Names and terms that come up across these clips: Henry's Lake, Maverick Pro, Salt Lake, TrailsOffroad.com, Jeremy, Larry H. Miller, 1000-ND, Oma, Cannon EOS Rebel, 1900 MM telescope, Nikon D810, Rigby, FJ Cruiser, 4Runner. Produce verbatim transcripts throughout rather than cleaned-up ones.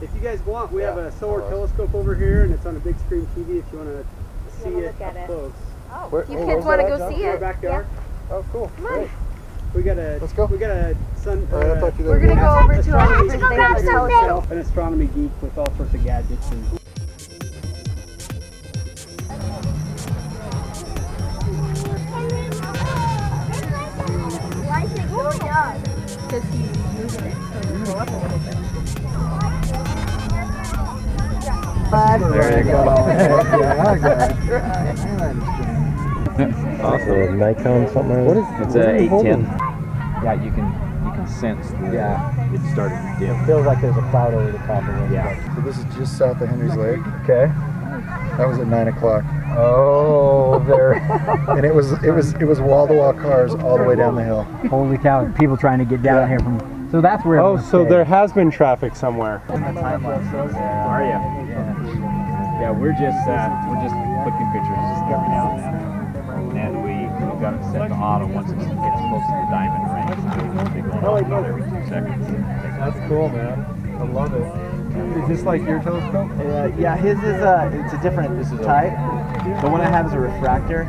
If you guys want, we yeah, have a solar right. telescope over here, and it's on a big screen T V if you want to see it up it. close. Oh, Where, you oh, kids want to go see it? In our backyard. Yeah. Oh, cool. Come on. We got a, Let's go. We got a sun. Uh, right, I we're going to go over to our to go grab something. An astronomy geek with all sorts of gadgets. And why is it going up? Because he's moving it. So you go up a little bit. But there you go. Awesome. Nikon something. What is it's an eight ten. Yeah, you can you can sense that yeah. it's starting to dip. Feels like there's a cloud over the top of it. Yeah. So this is just south of Henry's Lake. Okay. That was at nine o'clock. Oh, there. And it was it was it was wall to wall cars all the way down the hill. Holy cow! People trying to get down yeah. here from. So that's where. Oh, so stay. There has been traffic somewhere. Where are you? Yeah. Yeah, we're just uh, we're just clicking pictures just every now and then, and we we've got it set to auto once it gets close to the diamond ring. They go on about every two seconds. That's cool, man. I love it. Is this like your telescope? Uh, yeah, his is a, it's a different this is type. A, the one I have is a refractor.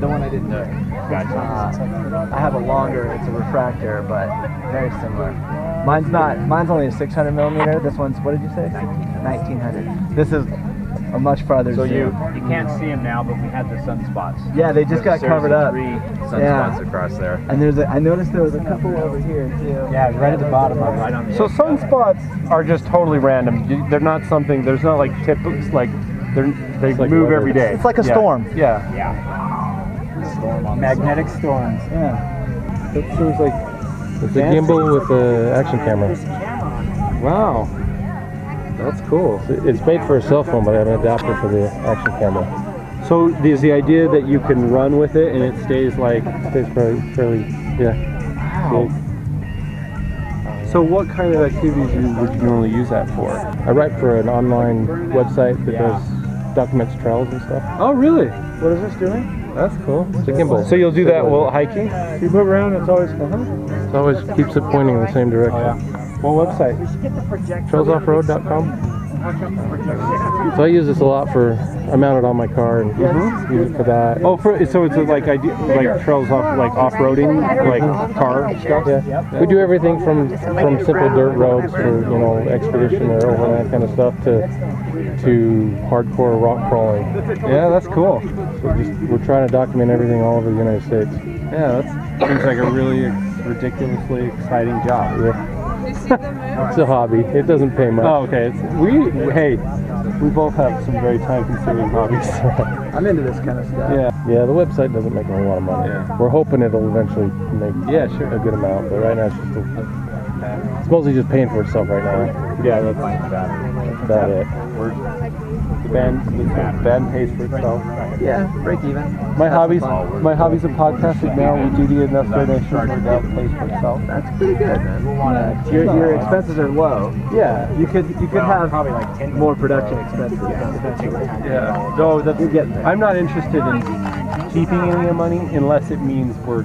The one I didn't know. Gotcha. Uh, I have a longer, it's a refractor, but very similar. Mine's not, mine's only a six hundred millimeter. This one's, what did you say? nineteen hundred. This is a much farther So zoom. you you can't see them now, but we had the sunspots. Yeah, they just there's got covered up. Three sunspots yeah. across there. And there's a, I noticed there was a couple over here too. Yeah, right at the bottom of it. Right on the so edge. Sunspots are just totally random. They're not something. There's not like tips. Like they're, they like move every day. It's, it's like a yeah. storm. Yeah. Yeah. Storm on Magnetic sun. storms. Yeah. That seems like it's a gimbal with an action camera. Wow. That's cool. It's made for a cell phone, but I have an adapter for the action camera. So there's the idea that you can run with it and it stays like... stays fairly, fairly yeah. Wow. Big. So what kind of activities would you normally use that for? I write for an online website that does documents trails and stuff. Oh, really? What is this doing? That's cool. It's a gimbal. So you'll do that while hiking? If you move around, it's always... Uh-huh. It always keeps it pointing in the same direction. Oh, yeah. What website? Trails Off Road dot com. So I use this a lot for, I mount it on my car and mm-hmm. use it for that. Oh, for, so it's like I do, like trails off, like off-roading, like car stuff? Yeah. We do everything from, from simple dirt roads to, you know, expedition or overland kind of stuff to, to hardcore rock crawling. Yeah, that's cool. So just, we're trying to document everything all over the United States. Yeah, that seems like a really ridiculously exciting job. Yeah. It's a hobby. It doesn't pay much. Oh, okay. It's, we hey, we both have some very time-consuming hobbies. I'm into this kind of stuff. Yeah, yeah. The website doesn't make a whole lot of money. Yeah. We're hoping it'll eventually make yeah, sure. a good amount, but right now it's just a, it's mostly just paying for itself right now. Yeah, that's about, about it. We're, the band, the band pays for itself. Yeah, break even. My that's hobbies, fun. my hobbies and podcasting now. We do the enough donations that pays for itself. That's pretty good. Yeah, your your expenses are low. Yeah, you could you could well, have probably like ten more production expenses. Yeah, yeah. So that's, you're getting there. I'm not interested in keeping any of money unless it means we're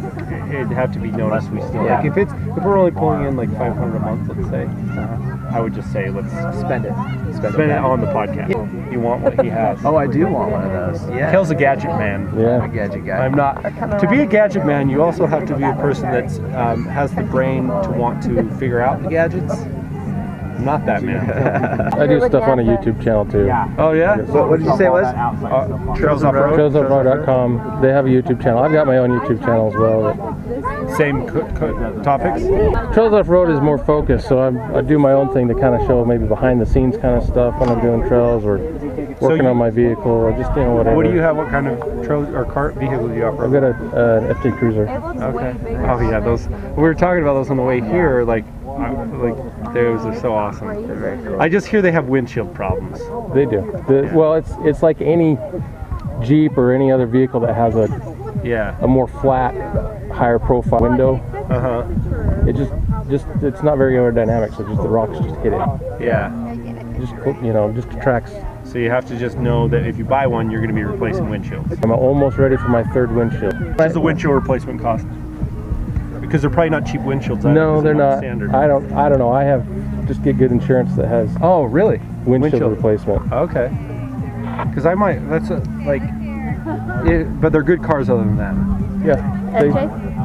it'd have to be noticed we still yeah. like if it's if we're only pulling in like five hundred a month, let's say, uh, I would just say let's spend it spend, spend it, it on the podcast. Yeah. You want what he has. Oh, I do want one of those. Yeah, Kale's a gadget man. Yeah, I'm a gadget guy. I'm not to be a gadget man. You also have to be a person that um, has the brain to want to figure out the gadgets. Not that man. I do stuff on a YouTube channel too. Yeah. Oh yeah? What, what did you say it was? Uh, Trails Off Road dot com. They have a YouTube channel. I've got my own YouTube channel as well. Same topics? Trails Off Road is more focused, so I'm, I do my own thing to kind of show maybe behind the scenes kind of stuff when I'm doing trails or working so you, on my vehicle or just, you know, whatever. What do you have? What kind of trail or cart vehicle do you operate? I've got an uh, F J Cruiser. Okay. Oh yeah, those. We were talking about those on the way here, like. I, like those are so awesome. They're very cool. I just hear they have windshield problems. They do. The, yeah. Well, it's it's like any Jeep or any other vehicle that has a yeah a more flat, higher profile window. Uh huh. It just just it's not very aerodynamic, so just the rocks just hit it. Yeah. Just you know just attracts. So you have to just know that if you buy one, you're going to be replacing windshields. I'm almost ready for my third windshield. What does the windshield replacement cost? because they're probably not cheap windshields either. No, they're, they're not. Standard. I don't. I don't know. I have just get good insurance that has. Oh, really? Windshield, windshield. replacement. Okay. Because I might. That's a, like. It, but they're good cars other than that. Yeah. They,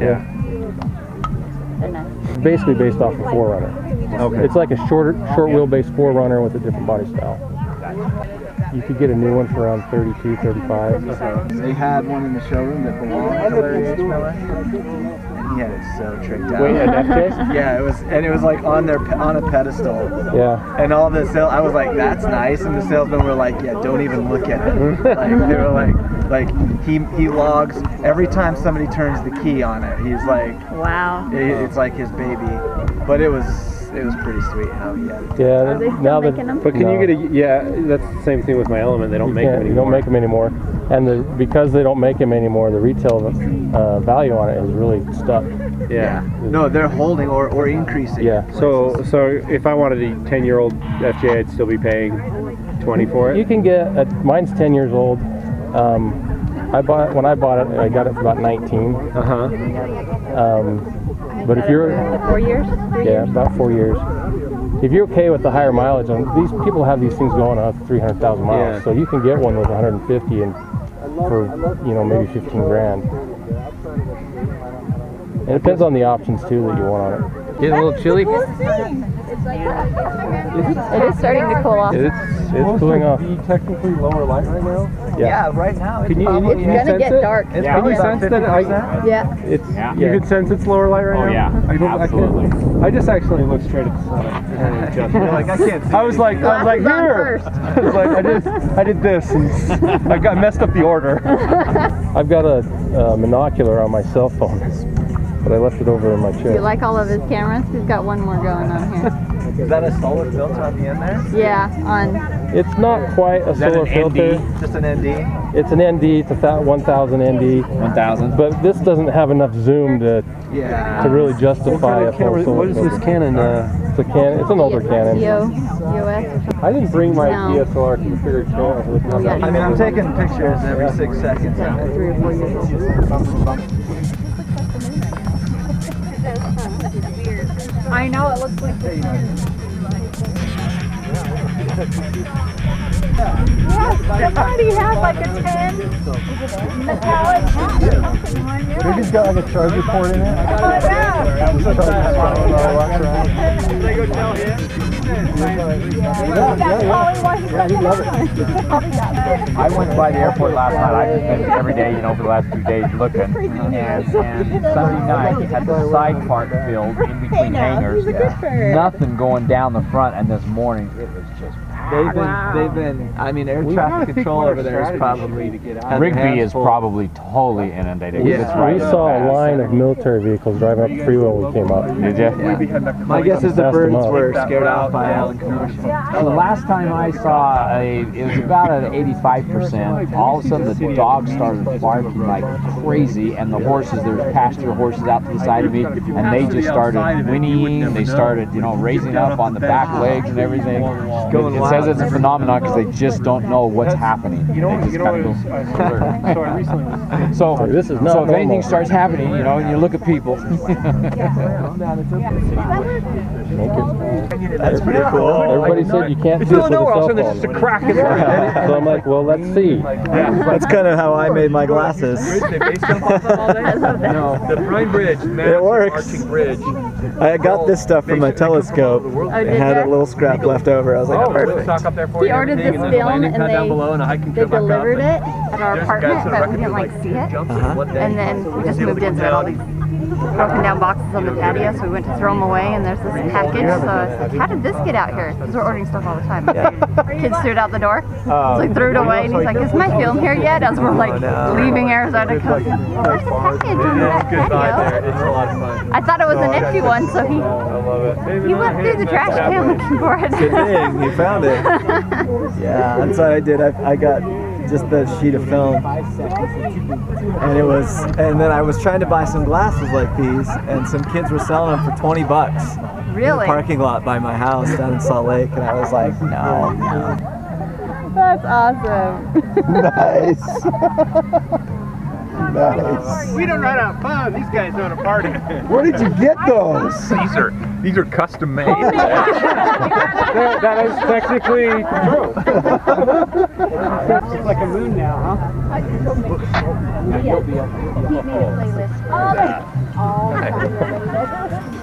yeah. They're nice. Basically based off a four runner. Okay. It's like a shorter, short wheelbase four runner with a different body style. You could get a new one for around thirty-two, thirty-five. Okay. They had one in the showroom that belonged to Larry H. Miller. He had it so tricked out. Wait, an F J? Yeah, it was, and it was like on their on a pedestal. Yeah. And all the sale, I was like, that's nice, and the salesmen were like, yeah, don't even look at it. Like they were like, like he he logs every time somebody turns the key on it. He's like, wow. It, it's like his baby, but it was. It was pretty sweet how he had it. Yeah. Are they still now making them? But can no. you get a, yeah, that's the same thing with my Element. They don't you make them anymore. They don't make them anymore. And the, because they don't make them anymore, the retail uh, value on it is really stuck. Yeah. yeah. No, they're holding or, or increasing. Yeah. So so if I wanted a ten-year-old F J, I'd still be paying twenty for it? You can get, a, mine's ten years old. Um, I bought When I bought it, I got it for about nineteen. Uh-huh. Um, But if you're four years, three yeah, years? about four years. If you're okay with the higher mileage, on these people have these things going up to three hundred thousand miles, yeah. so you can get one with one hundred fifty and for you know maybe fifteen grand. And it depends on the options too that you want on it. Get a little chilly. It is starting to cool off. It's, it's cooling off. Is the technically lower light right now? Yeah, yeah right now. It's, can you, you, it's gonna get it? dark. It's yeah. Can you sense that? I, yeah. It's yeah. you can sense it's lower light right oh, yeah. now. Oh yeah, absolutely. I, I just actually looked straight at the sun. Like I can't. See I was like, I was like here. I was like, I did, I did this, and I got messed up the order. I've got a, a monocular on my cell phone, but I left it over in my chair. Do you like all of his cameras? He's got one more going on here. Is that a solar filter on the end there? Yeah, on. It's not quite a solar filter. N D? Just an N D? It's an N D, it's a one thousand N D. one thousand? But this doesn't have enough zoom to yeah. to really justify a full solar filter. What is this Canon? Uh, it's a Canon, it's an older Canon. I didn't bring my no. D S L R configured camera. Yeah. I mean, I'm taking pictures every six seconds. Yeah, three or four years. I know, it looks like this. Somebody had like a tin metallic hat. Ruby's got like a charger port in it. Oh, yeah. It's a charger. They go tell him. Yeah, he'd love it. I went by the airport last night. I've just been every day, you know, for the last few days looking. And, and Sunday night, it had the side part filled in between hangers. Yeah. Nothing going down the front, and this morning it was just they've been, wow. they've been I mean, air we traffic control over there is probably to get out. Rigby is full. probably totally inundated. Yeah. It's right we saw a line of military vehicles driving up the freeway when we came up. Did you? Yeah. My guess is the birds were scared out by Alan Commercial. The last time I saw, a, it was about an eighty-five percent. All of a sudden, the dog started barking like crazy, and the horses, there's pasture horses out to the side of me, and they just started whinnying. They started, you know, raising up on the back legs and everything. It, it says it's a phenomenon because they just don't know what's happening. You know, you know, so so this is not so if anything starts happening, you know, and you look at people. That's pretty cool. Everybody said you can't do this with a cell phone. There's just a crack in there. So I'm like, well, let's see. That's kind of how I made my glasses. The Prime Bridge, it works. I got this stuff from my telescope and had a little scrap left over. I was like, oh, perfect. He ordered this film and they, they delivered it at our apartment, but we didn't like see it. Uh-huh. And then we just moved in, so all these broken down boxes on the patio, so we went to throw them away, and there's this package. So I was like, how did this get out here? Because we're ordering stuff all the time. Kids threw it out the door, so he threw it away, and he's like, is my film here yet? As we're like leaving Arizona, because there's a package on that patio. I thought it was an empty one, so he he went through the trash can looking for it. He found it. Yeah, that's what I did. I, I got just the sheet of film, and it was, and then I was trying to buy some glasses like these, and some kids were selling them for twenty bucks. Really? In the parking lot by my house down in Salt Lake, and I was like, no, no. That's awesome. Nice. Nice. We don't know how to fun. These guys know how to party. Where did you get those? These are these are custom made. that, that is technically true. Looks like a moon now, huh? You'll be up. He made a playlist. All right. All right.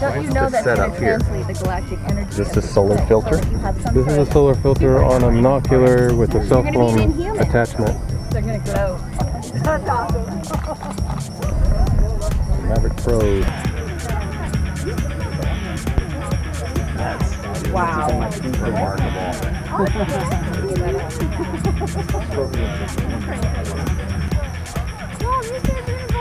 Don't you know that set up here? The galactic energy this is a solar filter. So this is a solar filter on a monocular with a cell phone attachment. They're gonna glow. That's awesome. Maverick Pro. That's wow. Remarkable.